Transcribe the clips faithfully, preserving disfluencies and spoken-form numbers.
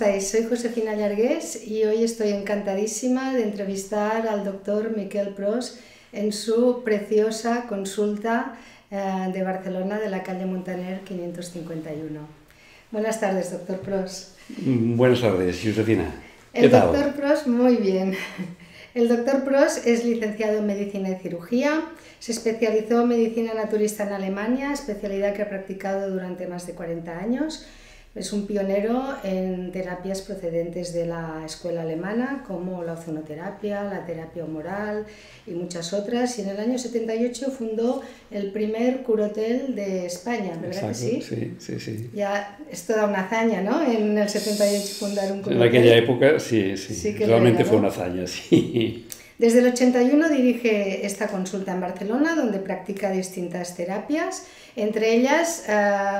estáis? Soy Josefina Llargués y hoy estoy encantadísima de entrevistar al doctor Miquel Pros en su preciosa consulta de Barcelona, de la calle Montaner quinientos cincuenta y uno. Buenas tardes, doctor Pros. Buenas tardes, Josefina. ¿Qué tal? El doctor Pros, muy bien. El doctor Pros es licenciado en Medicina y Cirugía, se especializó en Medicina Naturista en Alemania, especialidad que ha practicado durante más de cuarenta años. Es un pionero en terapias procedentes de la escuela alemana, como la ozonoterapia, la terapia humoral y muchas otras. Y en el año setenta y ocho fundó el primer curotel de España, ¿verdad que sí? Sí, sí, sí. Ya es toda una hazaña, ¿no? En el setenta y ocho fundar un curotel. En aquella época, sí, sí. sí Realmente fue una hazaña, sí. Desde el ochenta y uno dirige esta consulta en Barcelona, donde practica distintas terapias. Entre ellas, eh,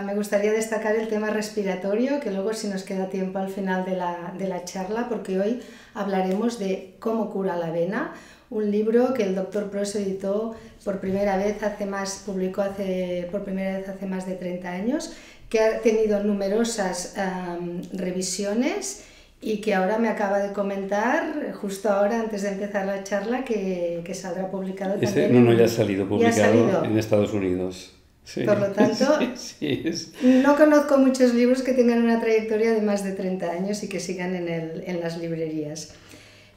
me gustaría destacar el tema respiratorio, que luego si nos queda tiempo al final de la, de la charla, porque hoy hablaremos de Cómo cura la vena, un libro que el doctor Pros editó por primera vez, hace más, publicó hace, por primera vez hace más de treinta años, que ha tenido numerosas eh, revisiones, y que ahora me acaba de comentar, justo ahora, antes de empezar la charla, que, que saldrá publicado también. Ese, no, no, ya ha salido publicado ha salido. en Estados Unidos. Sí. Por lo tanto, sí, sí, no conozco muchos libros que tengan una trayectoria de más de treinta años y que sigan en, el, en las librerías.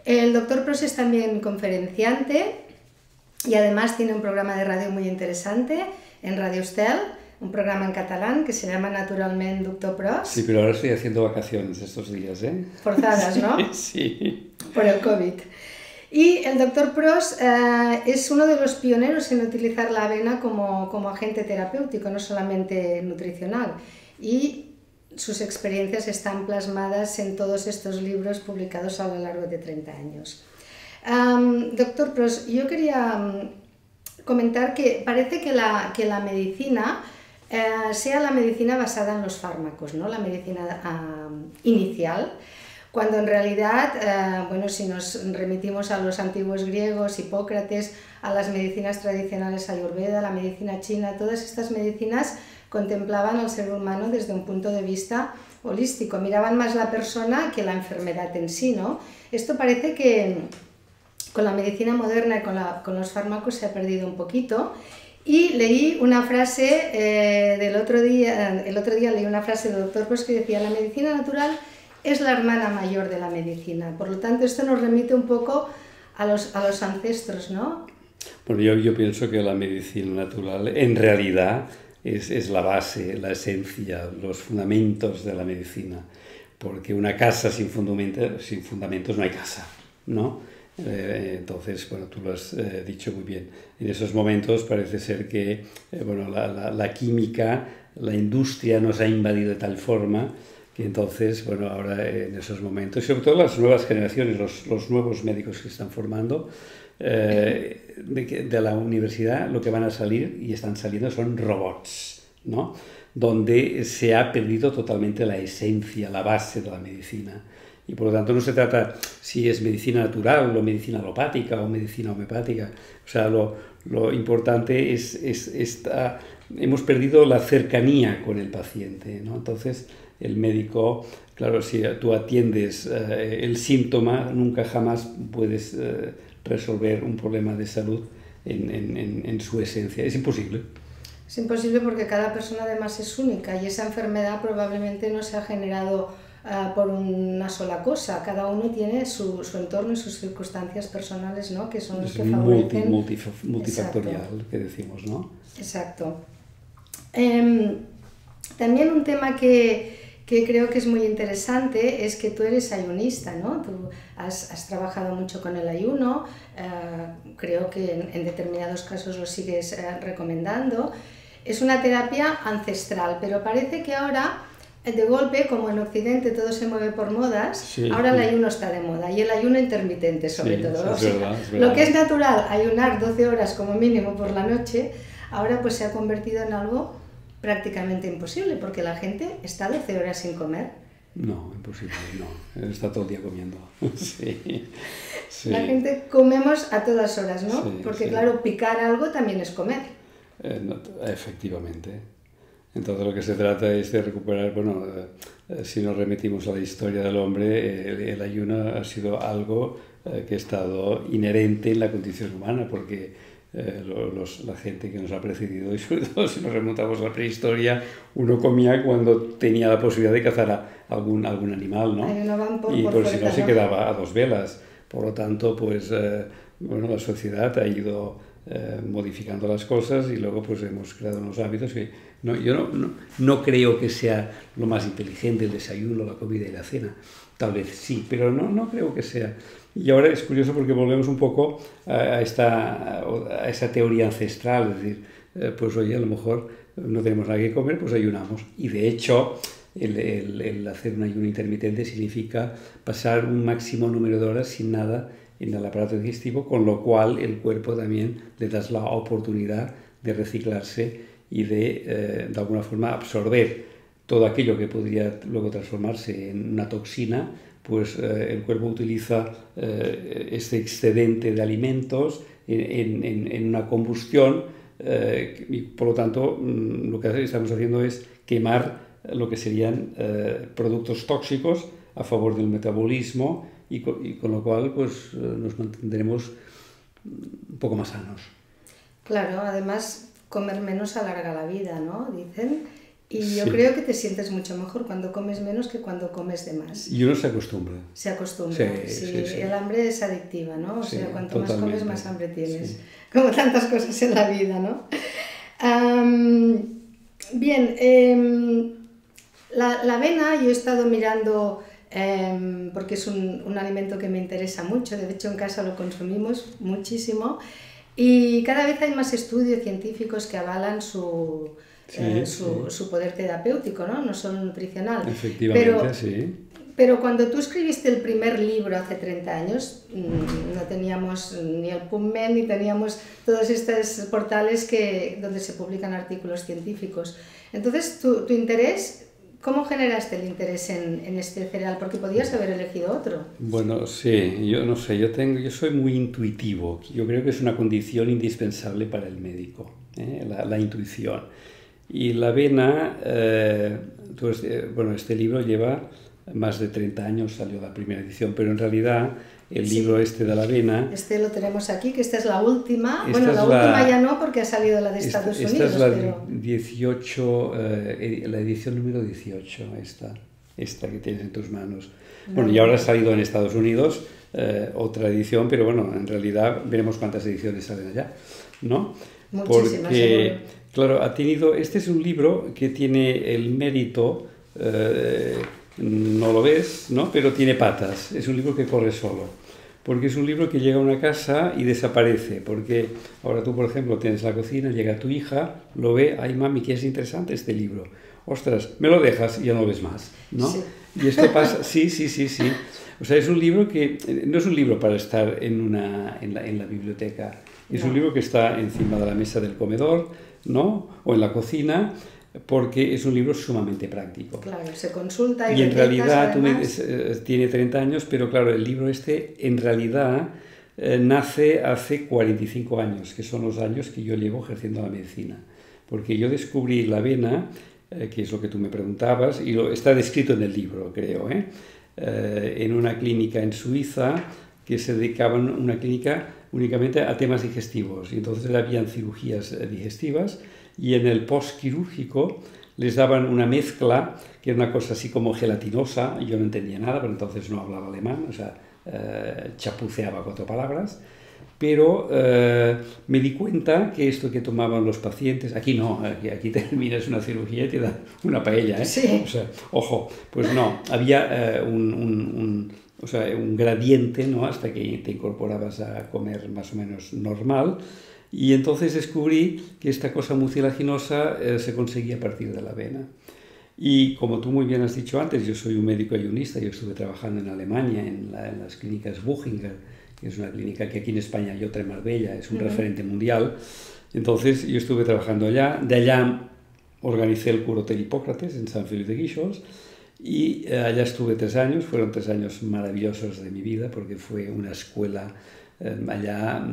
El doctor Pros es también conferenciante y además tiene un programa de radio muy interesante en Radio Estel, un programa en catalán que se llama Naturalmente Doctor Pros. Sí, pero ahora estoy haciendo vacaciones estos días, ¿eh? Forzadas, ¿no? Sí, sí. Por el COVID. Y el doctor Pros eh, es uno de los pioneros en utilizar la avena como, como agente terapéutico, no solamente nutricional. Y sus experiencias están plasmadas en todos estos libros publicados a lo largo de treinta años. Um, doctor Pros, yo quería um, comentar que parece que la, que la medicina... Eh, sea la medicina basada en los fármacos, ¿no? La medicina eh, inicial, cuando en realidad, eh, bueno, si nos remitimos a los antiguos griegos, Hipócrates, a las medicinas tradicionales Ayurveda, la medicina china, todas estas medicinas contemplaban al ser humano desde un punto de vista holístico, miraban más la persona que la enfermedad en sí, ¿no? Esto parece que con la medicina moderna y con, la, con los fármacos se ha perdido un poquito. Y leí una frase eh, del otro día, el otro día leí una frase del doctor Pros que decía: la medicina natural es la hermana mayor de la medicina. Por lo tanto, esto nos remite un poco a los, a los ancestros, ¿no? Bueno, yo, yo pienso que la medicina natural en realidad es, es la base, la esencia, los fundamentos de la medicina. Porque una casa sin fundamentos, sin fundamentos no hay casa, ¿no? Eh, entonces, bueno, tú lo has eh, dicho muy bien. En esos momentos parece ser que eh, bueno, la, la, la química, la industria nos ha invadido de tal forma que entonces, bueno, ahora eh, en esos momentos, y sobre todo las nuevas generaciones, los, los nuevos médicos que se están formando eh, de, de la universidad, lo que van a salir y están saliendo son robots, ¿no? Donde se ha perdido totalmente la esencia, la base de la medicina. Y por lo tanto no se trata si es medicina natural o medicina alopática o medicina homeopática. O sea, lo, lo importante es, es esta, hemos perdido la cercanía con el paciente, ¿no? Entonces el médico, claro, si tú atiendes eh, el síntoma, nunca jamás puedes eh, resolver un problema de salud en, en, en, en su esencia. Es imposible. Es imposible porque cada persona además es única y esa enfermedad probablemente no se ha generado por una sola cosa. Cada uno tiene su, su entorno y sus circunstancias personales, ¿no? Que son los que favorecen... Multi, multi, multifactorial, exacto, que decimos, ¿no? Exacto. Eh, también un tema que, que creo que es muy interesante es que tú eres ayunista, ¿no? Tú has, has trabajado mucho con el ayuno, eh, creo que en, en determinados casos lo sigues eh, recomendando. Es una terapia ancestral, pero parece que ahora... De golpe, como en Occidente todo se mueve por modas, sí, ahora el ayuno está de moda, y el ayuno intermitente sobre sí, todo. O sea, verdad, lo que es natural, ayunar doce horas como mínimo por la noche, ahora pues se ha convertido en algo prácticamente imposible, porque la gente está doce horas sin comer. No, imposible, no. Está todo el día comiendo. Sí, sí. La gente comemos a todas horas, ¿no? Sí, porque sí, claro, picar algo también es comer. Eh, no, efectivamente. Entonces lo que se trata es de recuperar, bueno, eh, si nos remitimos a la historia del hombre, eh, el, el ayuno ha sido algo eh, que ha estado inherente en la condición humana, porque eh, los, la gente que nos ha precedido, y sobre todo si nos remontamos a la prehistoria, uno comía cuando tenía la posibilidad de cazar a algún, algún animal, ¿no? Ayunaban por, y por, por si no se quedaba a dos velas. Por lo tanto, pues, eh, bueno, la sociedad ha ido eh, modificando las cosas y luego pues hemos creado unos hábitos que no, yo no, no, no creo que sea lo más inteligente el desayuno, la comida y la cena. Tal vez sí, pero no, no creo que sea. Y ahora es curioso porque volvemos un poco a, esta, a esa teoría ancestral, es decir, eh, pues oye, a lo mejor no tenemos nada que comer, pues ayunamos. Y de hecho, El, el, el hacer un ayuno intermitente significa pasar un máximo número de horas sin nada en el aparato digestivo, con lo cual el cuerpo también le das la oportunidad de reciclarse y de, eh, de alguna forma, absorber todo aquello que podría luego transformarse en una toxina, pues eh, el cuerpo utiliza eh, este excedente de alimentos en, en, en una combustión eh, y, por lo tanto, lo que estamos haciendo es quemar lo que serían eh, productos tóxicos a favor del metabolismo y con, y con lo cual pues, nos mantendremos un poco más sanos. Claro, además comer menos alarga la vida, ¿no? Dicen. Y yo sí. creo que te sientes mucho mejor cuando comes menos que cuando comes de más. Y uno se acostumbra. Se acostumbra, sí. sí, sí, sí. El hambre es adictiva, ¿no? O sí, sea, cuanto totalmente. más comes, más hambre tienes. Sí. Como tantas cosas en la vida, ¿no? Um, bien, eh, La, la avena, yo he estado mirando, eh, porque es un, un alimento que me interesa mucho, de hecho en casa lo consumimos muchísimo, y cada vez hay más estudios científicos que avalan su, sí, eh, su, sí. su poder terapéutico, ¿no? No solo nutricional. Efectivamente, pero, sí. Pero cuando tú escribiste el primer libro hace treinta años, no teníamos ni el PubMed, ni teníamos todos estos portales que, donde se publican artículos científicos. Entonces, tu, tu interés... ¿Cómo generaste el interés en, en este cereal? Porque podías haber elegido otro. Bueno, sí, yo no sé, yo, tengo, yo soy muy intuitivo. Yo creo que es una condición indispensable para el médico, ¿eh? la, la intuición. Y la avena, eh, pues, eh, bueno, este libro lleva más de treinta años, salió la primera edición, pero en realidad el sí. libro este de la avena... Este lo tenemos aquí, que esta es la última. Bueno, la última la, ya no, porque ha salido la de Estados esta, Unidos. Esta es la, pero... dieciocho, eh, la edición número dieciocho, esta, esta que tienes en tus manos. No. Bueno, y ahora ha salido en Estados Unidos eh, otra edición, pero bueno, en realidad veremos cuántas ediciones salen allá, ¿no? Muchísimas, porque, claro, ha tenido... Este es un libro que tiene el mérito... Eh, no lo ves, ¿no? Pero tiene patas, es un libro que corre solo, porque es un libro que llega a una casa y desaparece, porque ahora tú, por ejemplo, tienes la cocina, llega tu hija, lo ve, ay mami, que es interesante este libro, ostras, me lo dejas y ya no lo ves más, ¿no? Sí. Y esto pasa, sí, sí, sí, sí, o sea, es un libro que, no es un libro para estar en, una, en, la, en la biblioteca, es no. un libro que está encima de la mesa del comedor, ¿no? O en la cocina, porque es un libro sumamente práctico. Claro, se consulta y... Y en realidad, tú me dices, tiene treinta años, pero claro, el libro este en realidad eh, nace hace cuarenta y cinco años, que son los años que yo llevo ejerciendo la medicina. Porque yo descubrí la avena, eh, que es lo que tú me preguntabas, y lo, está descrito en el libro, creo, ¿eh? Eh, en una clínica en Suiza, que se dedicaban a una clínica únicamente a temas digestivos. Y entonces habían cirugías digestivas, y en el postquirúrgico les daban una mezcla que era una cosa así como gelatinosa, y yo no entendía nada, pero entonces no hablaba alemán, o sea, eh, chapuceaba cuatro palabras, pero eh, me di cuenta que esto que tomaban los pacientes, aquí no, aquí, aquí terminas una cirugía y te dan una paella, ¿eh? Sí. O sea, ojo, pues no, había eh, un, un, un, o sea, un gradiente, ¿no? Hasta que te incorporabas a comer más o menos normal. Y entonces descubrí que esta cosa mucilaginosa eh, se conseguía a partir de la avena. Y como tú muy bien has dicho antes, yo soy un médico ayunista, yo estuve trabajando en Alemania, en, la, en las clínicas Buchinger, que es una clínica que aquí en España hay otra en Marbella, es un uh-huh. referente mundial. Entonces yo estuve trabajando allá, de allá organicé el Curote Hipócrates en San Felipe Guíxols, y eh, allá estuve tres años, fueron tres años maravillosos de mi vida, porque fue una escuela eh, allá...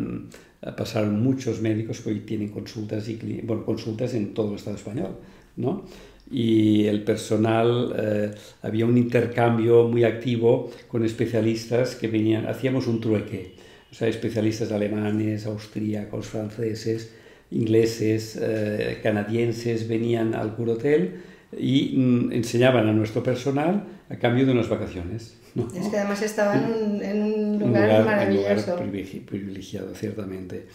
pasaron muchos médicos que hoy tienen consultas, y, bueno, consultas en todo el Estado español, ¿no? Y el personal, eh, había un intercambio muy activo con especialistas que venían, hacíamos un trueque, o sea, especialistas alemanes, austríacos, franceses, ingleses, eh, canadienses venían al Curhotel y mm, enseñaban a nuestro personal a cambio de unas vacaciones, ¿no? Es que además estaban en un lugar, lugar maravilloso. Un lugar privilegiado, ciertamente.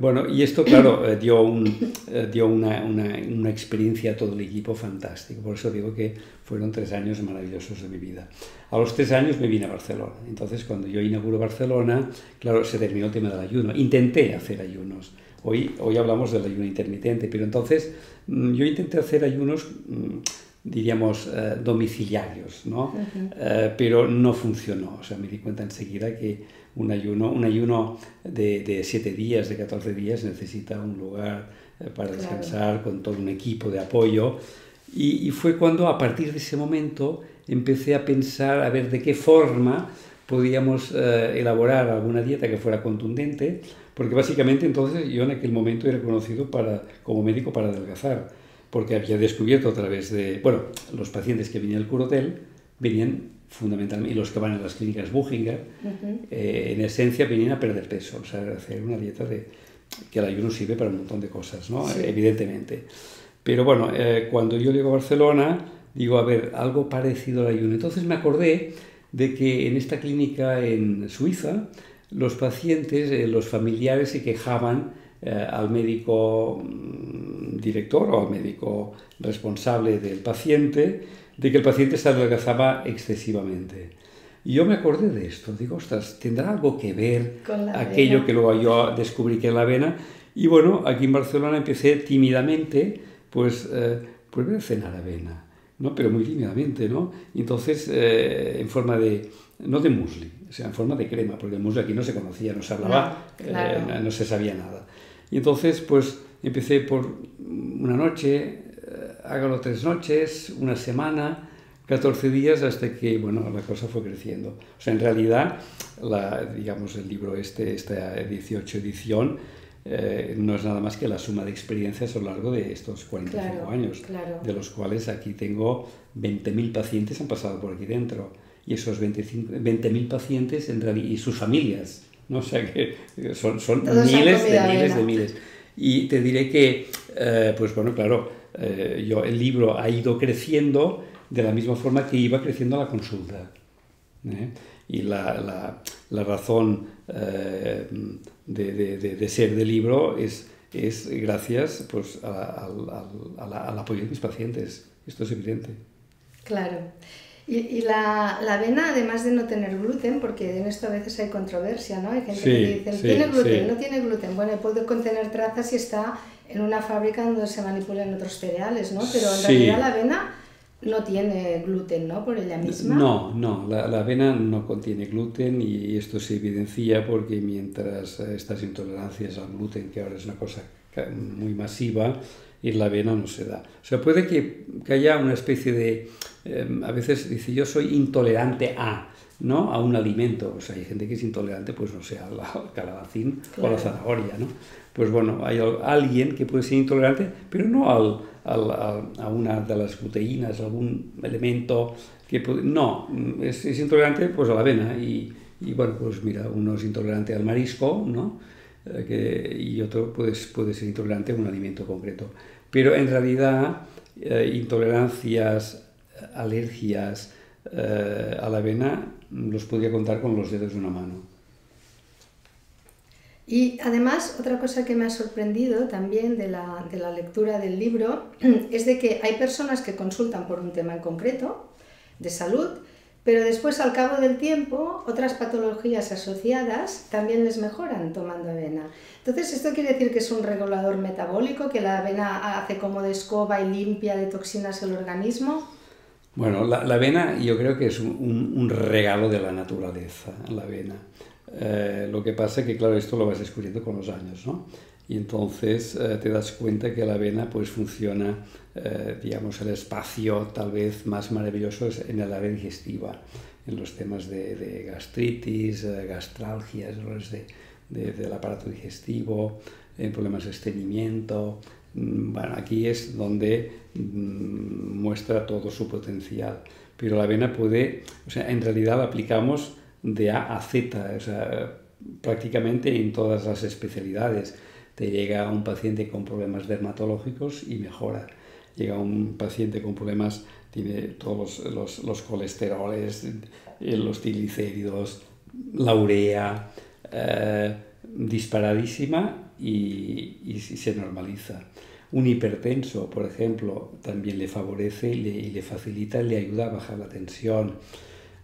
Bueno, y esto, claro, eh, dio, un, eh, dio una, una, una experiencia a todo el equipo fantástico. Por eso digo que fueron tres años maravillosos de mi vida. A los tres años me vine a Barcelona. Entonces, cuando yo inauguro Barcelona, claro, se terminó el tema del ayuno. Intenté hacer ayunos. Hoy, hoy hablamos del ayuno intermitente, pero entonces yo intenté hacer ayunos, diríamos, eh, domiciliarios, ¿no? Uh-huh. eh, pero no funcionó. O sea, me di cuenta enseguida que un ayuno, un ayuno de, de siete días, de catorce días, necesita un lugar eh, para descansar, claro, con todo un equipo de apoyo. Y, y fue cuando, a partir de ese momento, empecé a pensar a ver de qué forma podíamos eh, elaborar alguna dieta que fuera contundente, porque básicamente entonces yo en aquel momento era conocido para, como médico para adelgazar, porque había descubierto a través de... Bueno, los pacientes que venían al Curhotel venían fundamentalmente, y los que van a las clínicas Buchinger, uh-huh, eh, en esencia venían a perder peso, o sea, hacer una dieta de, que el ayuno sirve para un montón de cosas, ¿no? Sí. Evidentemente. Pero bueno, eh, cuando yo llego a Barcelona, digo, a ver, algo parecido al ayuno. Entonces me acordé de que en esta clínica en Suiza, los pacientes, eh, los familiares se quejaban eh, al médico mmm, director o al médico responsable del paciente de que el paciente se adelgazaba excesivamente. Y yo me acordé de esto, digo, ostras, ¿tendrá algo que ver aquello avena? Que luego yo descubrí que es la avena. Y bueno, aquí en Barcelona empecé tímidamente, pues, eh, pruebe a cenar avena, ¿no? Pero muy tímidamente, ¿no? Y entonces, eh, en forma de, no de musli, o sea, en forma de crema, porque el musli aquí no se conocía, no se hablaba, no, claro, eh, no se sabía nada. Y entonces, pues, empecé por una noche, eh, hágalo tres noches, una semana, catorce días, hasta que, bueno, la cosa fue creciendo. O sea, en realidad, la, digamos, el libro este, esta dieciocho edición, Eh, no es nada más que la suma de experiencias a lo largo de estos cuarenta y cinco claro, años, claro, de los cuales aquí tengo veinte mil pacientes han pasado por aquí dentro, y esos veinte mil pacientes en realidad, y sus familias, ¿no? O sea que son, son miles de miles de miles. Y te diré que, eh, pues bueno, claro, eh, yo, el libro ha ido creciendo de la misma forma que iba creciendo la consulta, ¿eh? Y la, la, la razón eh, de, de, de ser del libro es, es gracias, pues, a, a, a, a la, al apoyo de mis pacientes. Esto es evidente. Claro. Y, y la, la avena, además de no tener gluten, porque en esto a veces hay controversia, ¿no? Hay gente sí, que dice, sí, ¿tiene gluten? Sí. ¿No tiene gluten? Bueno, puede contener trazas y está en una fábrica donde se manipulan otros cereales, ¿no? Pero en sí, realidad la avena no tiene gluten, ¿no? Por ella misma. No, no, la, la avena no contiene gluten, y esto se evidencia porque mientras estas intolerancias al gluten, que ahora es una cosa muy masiva, en la avena no se da. O sea, puede que, que haya una especie de... Eh, a veces dice, yo soy intolerante a, ¿no? A un alimento. O sea, hay gente que es intolerante, pues no sé, al calabacín, claro, o a la zanahoria, ¿no? Pues bueno, hay alguien que puede ser intolerante, pero no al, al, al, a una de las proteínas, algún elemento que puede... No, es, es intolerante pues a la avena. Y, y bueno, pues mira, uno es intolerante al marisco, ¿no? Eh, que, y otro pues, puede ser intolerante a un alimento concreto. Pero en realidad, eh, intolerancias, alergias eh, a la avena los podía contar con los dedos de una mano. Y además, otra cosa que me ha sorprendido también de la, de la lectura del libro es de que hay personas que consultan por un tema en concreto, de salud, pero después, al cabo del tiempo, otras patologías asociadas también les mejoran tomando avena. Entonces, esto quiere decir que es un regulador metabólico, que la avena hace como de escoba y limpia de toxinas el organismo. Bueno, la, la avena yo creo que es un, un, un regalo de la naturaleza, la avena. Eh, lo que pasa es que, claro, esto lo vas descubriendo con los años, ¿no? Y entonces eh, te das cuenta que la avena pues funciona, eh, digamos, el espacio tal vez más maravilloso es en el área digestiva, en los temas de, de gastritis, eh, gastralgias, dolores de, de, del aparato digestivo, en problemas de estreñimiento, bueno, aquí es donde muestra todo su potencial. Pero la avena puede, o sea, en realidad la aplicamos de A a Z, o sea, prácticamente en todas las especialidades. Te llega un paciente con problemas dermatológicos y mejora. Llega un paciente con problemas, tiene todos los, los, los colesteroles, los triglicéridos, la urea, eh, disparadísima y, y se normaliza. Un hipertenso, por ejemplo, también le favorece y le, y le facilita, le ayuda a bajar la tensión.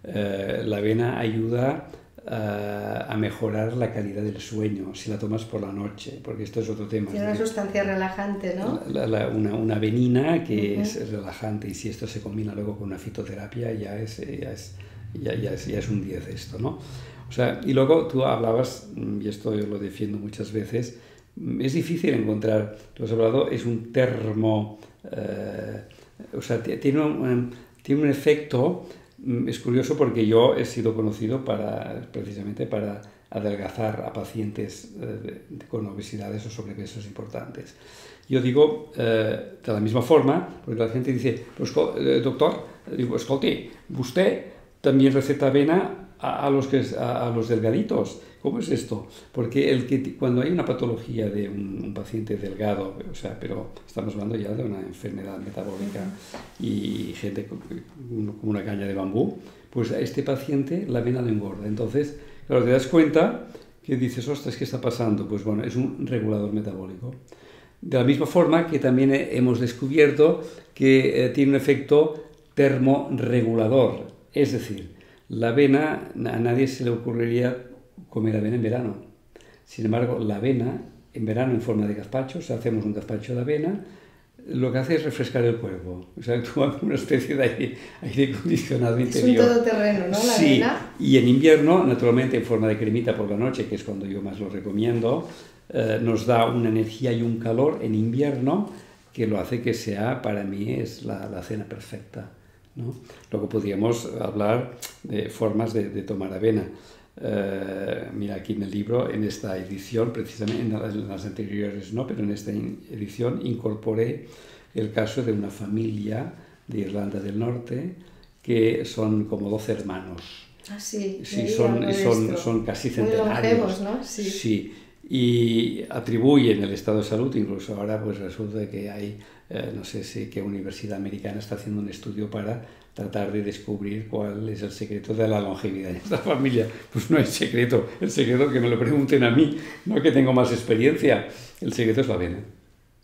Eh, la avena ayuda a mejorar la calidad del sueño si la tomas por la noche, porque esto es otro tema. Tiene una sustancia relajante, ¿no? La, la, una, una avenina que uh-huh. es relajante, y si esto se combina luego con una fitoterapia ya es, ya es, ya, ya es, ya es un diez esto, ¿no? O sea, y luego tú hablabas, y esto yo lo defiendo muchas veces, es difícil encontrar, tú has hablado, es un termo, eh, o sea, tiene un, tiene un efecto. Es curioso porque yo he sido conocido para, precisamente para adelgazar a pacientes eh, con obesidades o sobrepesos importantes. Yo digo eh, de la misma forma, porque la gente dice, doctor, digo, escolte, usted también receta avena a, a, los que, a, a los delgaditos. ¿Cómo es esto? Porque el que, cuando hay una patología de un, un paciente delgado, o sea, pero estamos hablando ya de una enfermedad metabólica y gente como una caña de bambú, pues a este paciente la avena lo engorda. Entonces, claro, te das cuenta que dices, ostras, ¿qué está pasando? Pues bueno, es un regulador metabólico. De la misma forma que también hemos descubierto que eh, tiene un efecto termorregulador. Es decir, la avena, a nadie se le ocurriría comer avena en verano. Sin embargo, la avena, en verano en forma de gazpacho, o sea, hacemos un gazpacho de avena, lo que hace es refrescar el cuerpo, o sea, actúa como una especie de aire, aire acondicionado interior. Es un todoterreno, ¿no? La sí, avena. Y en invierno, naturalmente, en forma de cremita por la noche, que es cuando yo más lo recomiendo, eh, nos da una energía y un calor en invierno que lo hace que sea, para mí, es la, la cena perfecta, ¿no? Luego podríamos hablar de formas de, de tomar avena. Eh, mira, aquí en el libro, en esta edición, precisamente en las, en las anteriores no, pero en esta in, edición incorporé el caso de una familia de Irlanda del Norte que son como doce hermanos. Ah, sí, sí son, son, son casi centenarios, ¿no? Sí. Sí, y atribuyen el estado de salud, incluso ahora pues resulta que hay, eh, no sé si qué universidad americana está haciendo un estudio para tratar de descubrir cuál es el secreto de la longevidad de esta familia. Pues no es secreto, el secreto es que me lo pregunten a mí, no que tengo más experiencia, el secreto es la avena.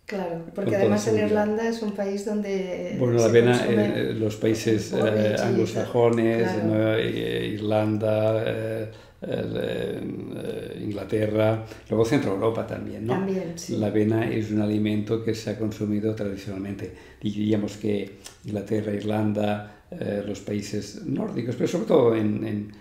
Claro, porque con además en Irlanda es un país donde... Bueno, la avena, eh, los países eh, anglosajones, claro. ¿No? Irlanda, eh, eh, Inglaterra, luego Centro Europa también, ¿no? También, sí. La avena es un alimento que se ha consumido tradicionalmente. Diríamos que Inglaterra, Irlanda... Eh, los países nórdicos, pero sobre todo en, en,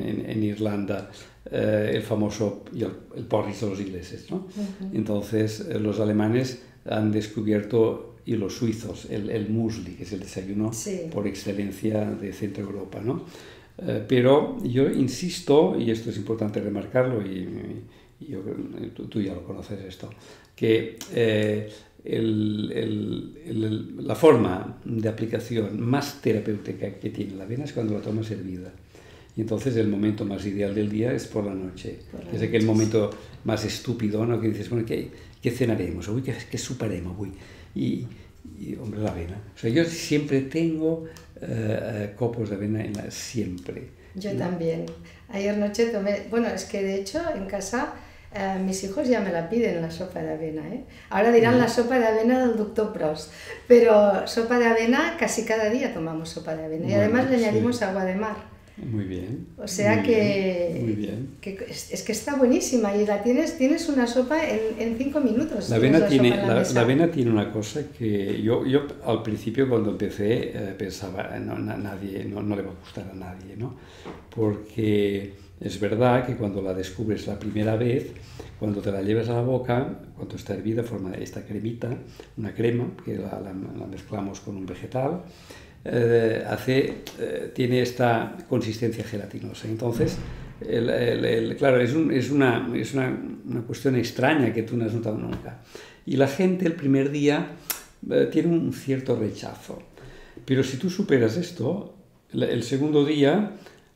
en, en Irlanda, eh, el famoso y el, el porridge de los ingleses, ¿no? Uh-huh. Entonces, eh, los alemanes han descubierto, y los suizos, el, el muesli, que es el desayuno sí. por excelencia de Centro Europa, ¿no? Eh, pero yo insisto, y esto es importante remarcarlo, y, y yo, tú, tú ya lo conoces esto, que... Eh, El, el, el, la forma de aplicación más terapéutica que tiene la avena es cuando la tomas hervida. Y entonces el momento más ideal del día es por la noche. Por la es aquel noche. Momento más estúpido, ¿no? Que dices, bueno, ¿qué, qué cenaremos? Uy, ¿qué, qué suparemos? Uy. Y, y, hombre, la avena. O sea, yo siempre tengo eh, copos de avena en la... Siempre. Yo ¿no? también. Ayer noche tomé... Bueno, es que de hecho en casa... Uh, mis hijos ya me la piden, la sopa de avena, ¿eh? Ahora dirán no. la sopa de avena del doctor Pros, pero sopa de avena casi cada día tomamos sopa de avena, bueno, y además le sí. añadimos agua de mar. Muy bien. O sea muy que, bien, muy bien. que es, es que está buenísima y la tienes, tienes una sopa en, en cinco minutos. La avena, la tiene, la, la, la avena tiene una cosa que yo, yo al principio cuando empecé eh, pensaba, no, na, nadie, no, no le va a gustar a nadie, ¿no? Porque... Es verdad que cuando la descubres la primera vez, cuando te la llevas a la boca, cuando está hervida, forma esta cremita, una crema, que la, la, la mezclamos con un vegetal, eh, hace, eh, tiene esta consistencia gelatinosa. Entonces, el, el, el, claro, es, un, es, una, es una, una cuestión extraña que tú no has notado nunca. y la gente el primer día eh, tiene un cierto rechazo. Pero si tú superas esto, el segundo día,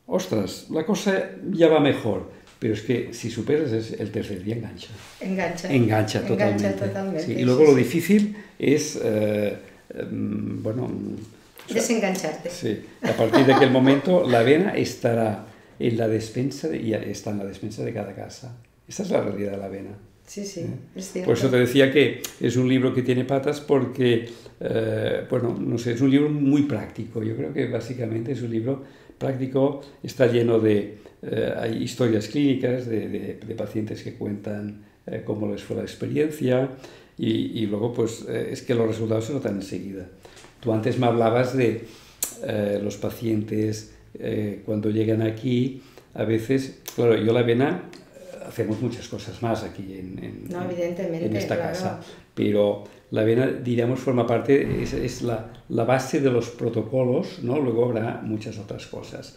ostras, la cosa ya va mejor. Pero es que si superas el tercer día, engancha. Engancha. Engancha totalmente. Engancha totalmente. Sí. Y luego lo difícil es, eh, eh, bueno... desengancharte. Sí. A partir de aquel momento, la avena estará en la despensa de, y está en la despensa de cada casa. Esta es la realidad de la avena. Sí, sí, es cierto. Por eso te decía que es un libro que tiene patas porque, eh, bueno, no sé, es un libro muy práctico. Yo creo que básicamente es un libro práctico, está lleno de eh, hay historias clínicas de, de, de pacientes que cuentan eh, cómo les fue la experiencia y, y luego pues eh, es que los resultados se notan enseguida. Tú antes me hablabas de eh, los pacientes eh, cuando llegan aquí, a veces, claro, yo la avena... hacemos muchas cosas más aquí en, en, no, evidentemente, en esta claro. casa, pero la avena, diríamos, forma parte, es, es la, la base de los protocolos, ¿no? Luego habrá muchas otras cosas.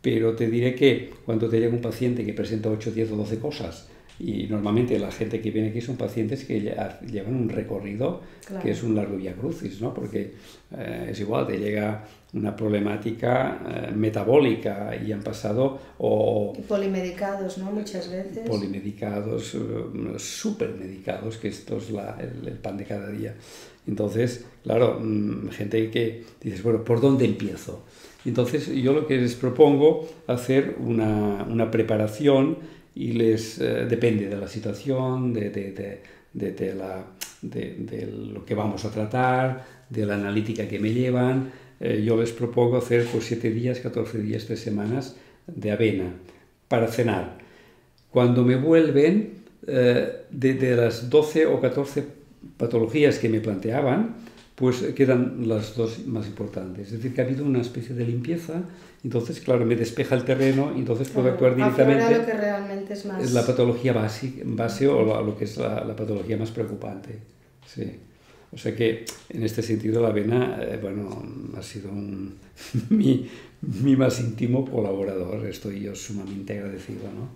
Pero te diré que cuando te llega un paciente que presenta ocho, diez o doce cosas, y normalmente la gente que viene aquí son pacientes que llevan un recorrido claro. que es un largo vía crucis, ¿no? Porque eh, es igual, te llega una problemática eh, metabólica y han pasado o... Y polimedicados, ¿no? Muchas veces. Polimedicados, eh, supermedicados, que esto es la, el, el pan de cada día. Entonces, claro, gente que dices, bueno, ¿por dónde empiezo? Entonces yo lo que les propongo hacer una, una preparación y les eh, depende de la situación, de, de, de, de, de, la, de, de lo que vamos a tratar, de la analítica que me llevan. Eh, yo les propongo hacer por pues, siete días, catorce días, tres semanas de avena para cenar. Cuando me vuelven, eh, de, de las doce o catorce patologías que me planteaban, pues quedan las dos más importantes. Es decir, que ha habido una especie de limpieza, entonces, claro, me despeja el terreno, entonces puedo claro, actuar directamente. Lo que realmente es más... Es la patología base, base o la, lo que es la, la patología más preocupante. Sí. O sea que, en este sentido, la avena, eh, bueno, ha sido un, mi, mi más íntimo colaborador. Estoy yo sumamente agradecido, ¿no?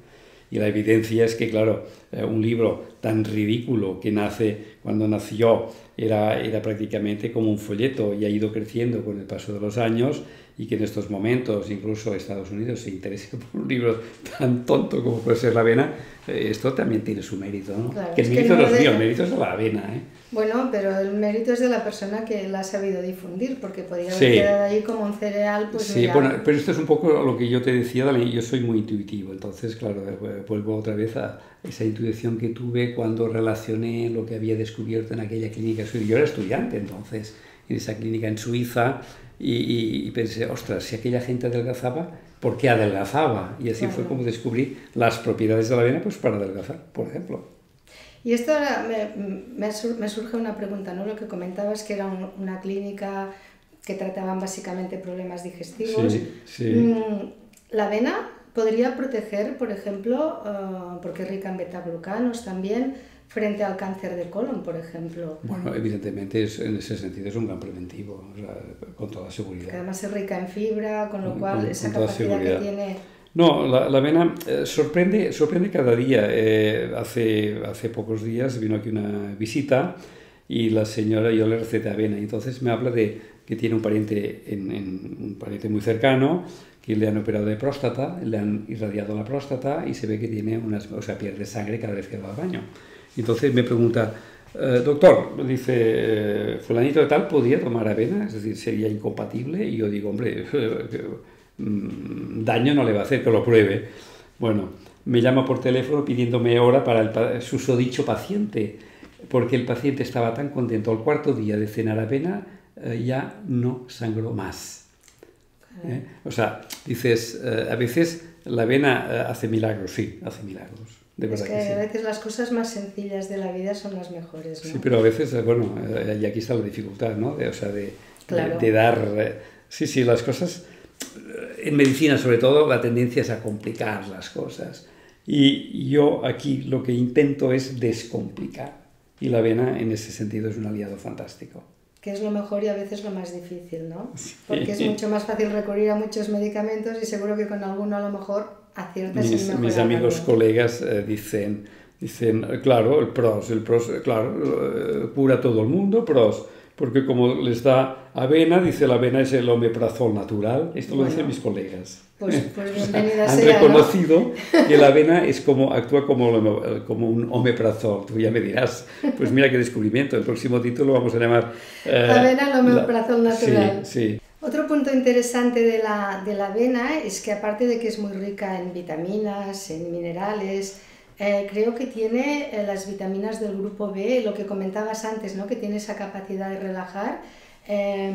Y la evidencia es que, claro, un libro tan ridículo que nace cuando nació era, era prácticamente como un folleto y ha ido creciendo con el paso de los años y que en estos momentos incluso Estados Unidos se interesa por un libro tan tonto como puede ser la avena, esto también tiene su mérito, ¿no? Claro, que el mérito no es mío, el mérito es de la avena, ¿eh? Bueno, pero el mérito es de la persona que la ha sabido difundir, porque podría haber sí. quedado ahí como un cereal, pues sí, mira... bueno, pero esto es un poco lo que yo te decía, Dani, yo soy muy intuitivo, entonces, claro, vuelvo otra vez a esa intuición que tuve cuando relacioné lo que había descubierto en aquella clínica suiza. Yo era estudiante, entonces, en esa clínica en Suiza, y, y, y pensé, ostras, si aquella gente adelgazaba, ¿por qué adelgazaba? Y así claro. fue como descubrí las propiedades de la avena, pues para adelgazar, por ejemplo. Y esto me, me surge una pregunta, ¿no? Lo que comentabas que era un, una clínica que trataban básicamente problemas digestivos. Sí, sí. ¿La avena podría proteger, por ejemplo, uh, porque es rica en beta-glucanos también, frente al cáncer de colon, por ejemplo? Bueno, evidentemente es, en ese sentido es un gran preventivo, o sea, con toda seguridad. Porque además es rica en fibra, con lo cual con, con esa capacidad que tiene... No, la, la avena eh, sorprende, sorprende cada día. Eh, hace, hace pocos días vino aquí una visita y la señora, yo le receté avena, y entonces me habla de que tiene un pariente, en, en, un pariente muy cercano que le han operado de próstata, le han irradiado la próstata y se ve que tiene unas, o sea, pierde sangre cada vez que va al baño. Entonces me pregunta, eh, doctor, dice, eh, fulanito de tal, ¿podría tomar avena? Es decir, ¿sería incompatible? Y yo digo, hombre... daño no le va a hacer, que lo pruebe. Bueno, me llama por teléfono pidiéndome hora para el pa susodicho paciente, porque el paciente estaba tan contento. Al cuarto día de cenar avena eh, ya no sangró más. ¿Eh? O sea, dices, eh, a veces la avena eh, hace milagros, sí, hace milagros. De verdad es que, que sí. A veces las cosas más sencillas de la vida son las mejores, ¿no? Sí, pero a veces, bueno, eh, y aquí está la dificultad, ¿no? De, o sea, de, claro. de, de dar... Eh, sí, sí, las cosas... En medicina, sobre todo, la tendencia es a complicar las cosas. Y yo aquí lo que intento es descomplicar. Y la avena, en ese sentido, es un aliado fantástico. Que es lo mejor y a veces lo más difícil, ¿no? Sí. Porque es mucho más fácil recurrir a muchos medicamentos y seguro que con alguno a lo mejor aciertas. Mis, mis amigos, colegas eh, dicen, Dicen, claro, el Pros, el Pros, claro, cura todo el mundo, Pros, porque como les da avena, dice la avena es el omeprazol natural, esto bueno, lo dicen mis colegas. Pues, pues bienvenida Han sea, reconocido ¿no? que la avena es como, actúa como, como un omeprazol, tú ya me dirás, pues mira qué descubrimiento, el próximo título vamos a llamar... Eh, avena al omeprazol la, natural. Sí, sí. Otro punto interesante de la, de la avena es que aparte de que es muy rica en vitaminas, en minerales... Eh, creo que tiene eh, las vitaminas del grupo B, lo que comentabas antes, ¿no? Que tiene esa capacidad de relajar, eh,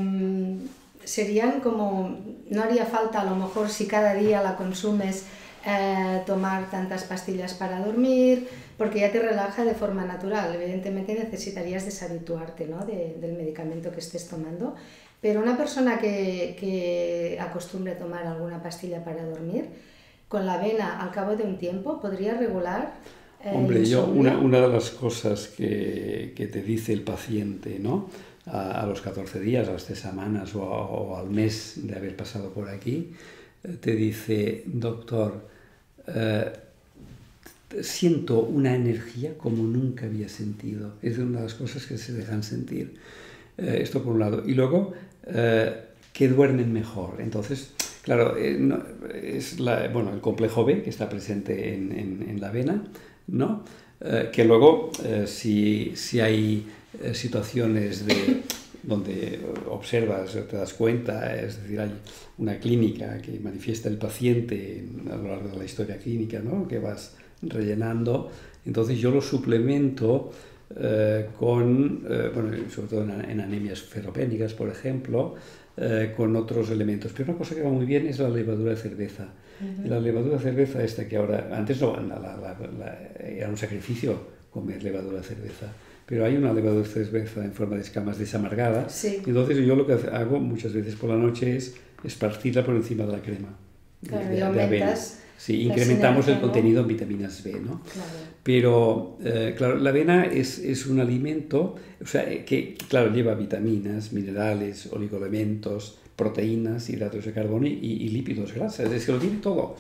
serían como, no haría falta a lo mejor si cada día la consumes eh, tomar tantas pastillas para dormir, porque ya te relaja de forma natural, evidentemente necesitarías deshabituarte, ¿no? de, del medicamento que estés tomando, pero una persona que, que acostumbre a tomar alguna pastilla para dormir, con la avena al cabo de un tiempo, ¿podría regular? Eh, Hombre, yo una, una de las cosas que, que te dice el paciente, ¿no? A, a los catorce días, a las tres semanas o, a, o al mes de haber pasado por aquí, te dice, doctor, eh, siento una energía como nunca había sentido. Es una de las cosas que se dejan sentir. Eh, esto por un lado. Y luego, eh, que duermen mejor. Entonces... Claro, es la, bueno, el complejo B que está presente en, en, en la avena, ¿no? Eh, que luego, eh, si, si hay situaciones de, donde observas, te das cuenta, es decir, hay una clínica que manifiesta el paciente a lo largo de la historia clínica, ¿no? Que vas rellenando, entonces yo lo suplemento eh, con, eh, bueno, sobre todo en, en anemias ferropénicas, por ejemplo, Eh, con otros elementos, pero una cosa que va muy bien es la levadura de cerveza. Uh-huh. La levadura de cerveza esta que ahora, antes no, la, la, la, la, era un sacrificio comer levadura de cerveza, pero hay una levadura de cerveza en forma de escamas desamargada, sí. Entonces yo lo que hago muchas veces por la noche es esparcirla por encima de la crema. Claro, de, y aumentas de avena. Sí, incrementamos el contenido en vitaminas B, ¿no? Claro. Pero, eh, claro, la avena es, es un alimento, o sea, que, claro, lleva vitaminas, minerales, oligoelementos, proteínas, hidratos de carbono y, y lípidos, grasas, es que lo tiene todo.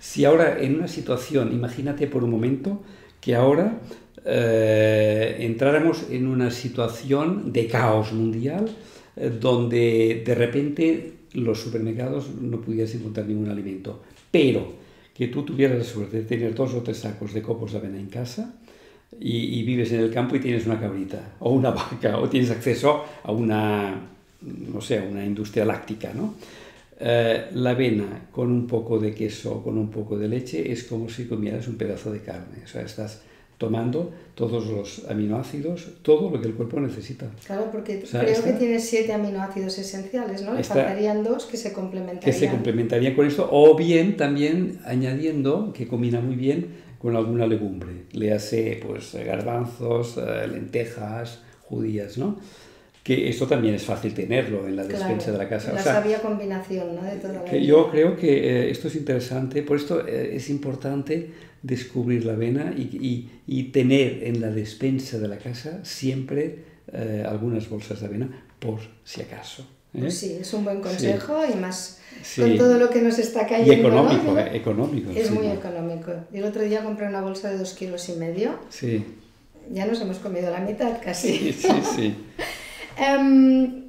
Si ahora en una situación, imagínate por un momento que ahora eh, entráramos en una situación de caos mundial eh, donde de repente los supermercados no pudieras encontrar ningún alimento, pero... que tú tuvieras la suerte de tener dos o tres sacos de copos de avena en casa y, y vives en el campo y tienes una cabrita o una vaca o tienes acceso a una, no sé, una industria láctica, ¿no? Eh, la avena con un poco de queso, con un poco de leche, es como si comieras un pedazo de carne, o sea, estás tomando todos los aminoácidos, todo lo que el cuerpo necesita. Claro, porque o sea, creo esta, que tiene siete aminoácidos esenciales, ¿no? Le faltarían dos que se complementarían. Que se complementarían con esto, o bien también añadiendo, que combina muy bien, con alguna legumbre. Le hace pues garbanzos, lentejas, judías, ¿no? Que esto también es fácil tenerlo en la despensa, claro, de la casa. La o sea, sabia combinación, ¿no? De toda la que vida. Yo creo que eh, esto es interesante, por esto eh, es importante descubrir la avena y, y, y tener en la despensa de la casa siempre eh, algunas bolsas de avena por si acaso. ¿Eh? Pues sí, es un buen consejo, sí. Y más sí. Con todo lo que nos está cayendo. Y económico, ¿no? eh, económico. Es sí, muy económico. El otro día compré una bolsa de dos kilos y medio. Sí. Ya nos hemos comido la mitad casi. Sí, sí, sí. Um,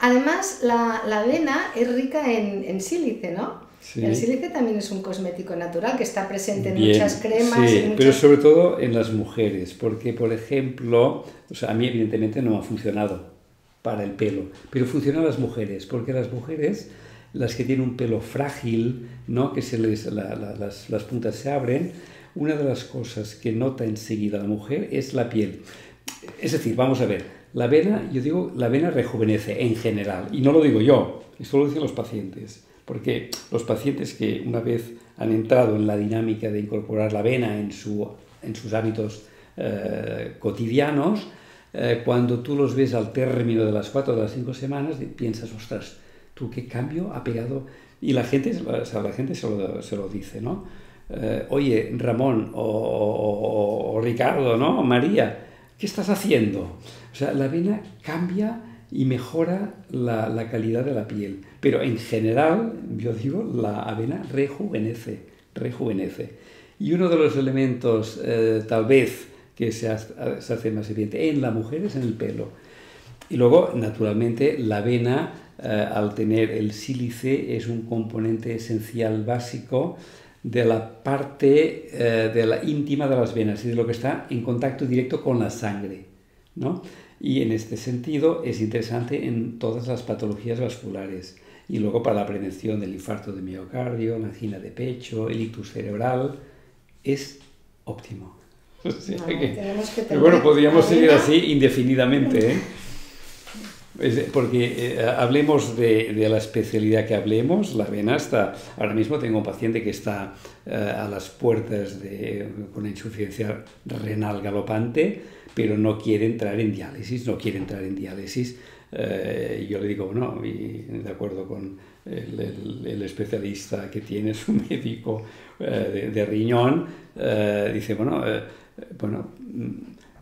además, la, la avena es rica en, en sílice, ¿no? Sí. El sílice también es un cosmético natural que está presente en Bien, muchas cremas. Sí, y muchas... pero sobre todo en las mujeres, porque, por ejemplo, o sea, a mí evidentemente no me ha funcionado para el pelo, pero funciona a las mujeres, porque las mujeres, las que tienen un pelo frágil, ¿no? Que se les, la, la, las, las puntas se abren, una de las cosas que nota enseguida la mujer es la piel. Es decir, vamos a ver, la avena, yo digo, la avena rejuvenece en general, y no lo digo yo, esto lo dicen los pacientes, porque los pacientes que una vez han entrado en la dinámica de incorporar la avena en, su, en sus hábitos eh, cotidianos, eh, cuando tú los ves al término de las cuatro o de las cinco semanas, piensas, ostras, tú qué cambio ha pegado, y la gente, o sea, la gente se, lo, se lo dice, ¿no? Eh, oye, Ramón o, o, o Ricardo, ¿no? O María, ¿qué estás haciendo? O sea, la avena cambia y mejora la, la calidad de la piel. Pero en general, yo digo, la avena rejuvenece, rejuvenece. Y uno de los elementos, eh, tal vez, que se hace, se hace más evidente en la mujer es en el pelo. Y luego, naturalmente, la avena, eh, al tener el sílice, es un componente esencial básico de la parte eh, de la íntima de las venas y de lo que está en contacto directo con la sangre, ¿no? Y en este sentido es interesante en todas las patologías vasculares. Y luego para la prevención del infarto de miocardio, la angina de pecho, el ictus cerebral, es óptimo. O sea no, que, tenemos que tener bueno, podríamos seguir así indefinidamente, ¿eh? Porque eh, hablemos de, de la especialidad que hablemos, la avena está... Ahora mismo tengo un paciente que está eh, a las puertas de, con insuficiencia renal galopante, pero no quiere entrar en diálisis, no quiere entrar en diálisis. Eh, yo le digo, bueno, y de acuerdo con el, el, el especialista que tiene, su médico eh, de, de riñón, eh, dice, bueno, eh, bueno...